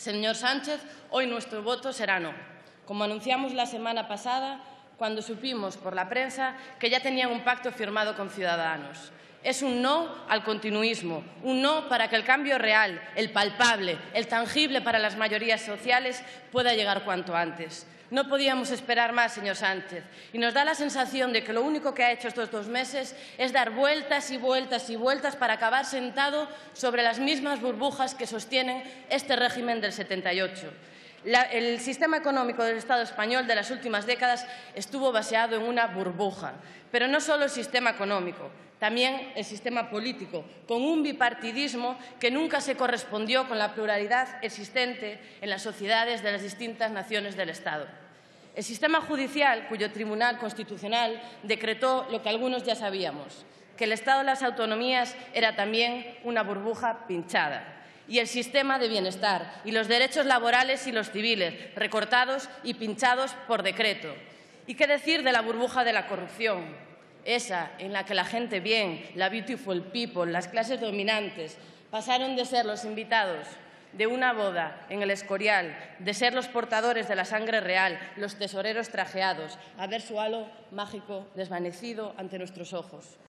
Señor Sánchez, hoy nuestro voto será no, como anunciamos la semana pasada cuando supimos por la prensa que ya tenían un pacto firmado con Ciudadanos. Es un no al continuismo, un no para que el cambio real, el palpable, el tangible para las mayorías sociales pueda llegar cuanto antes. No podíamos esperar más, señor Sánchez, y nos da la sensación de que lo único que ha hecho estos 2 meses es dar vueltas y vueltas y vueltas para acabar sentado sobre las mismas burbujas que sostienen este régimen del 78. El sistema económico del Estado español de las últimas décadas estuvo baseado en una burbuja, pero no solo el sistema económico, también el sistema político, con un bipartidismo que nunca se correspondió con la pluralidad existente en las sociedades de las distintas naciones del Estado. El sistema judicial, cuyo Tribunal Constitucional decretó lo que algunos ya sabíamos, que el Estado de las Autonomías era también una burbuja pinchada. Y el sistema de bienestar, y los derechos laborales y los civiles, recortados y pinchados por decreto. ¿Y qué decir de la burbuja de la corrupción? Esa en la que la gente bien, la beautiful people, las clases dominantes, pasaron de ser los invitados de una boda en el Escorial, de ser los portadores de la sangre real, los tesoreros trajeados, a ver su halo mágico desvanecido ante nuestros ojos.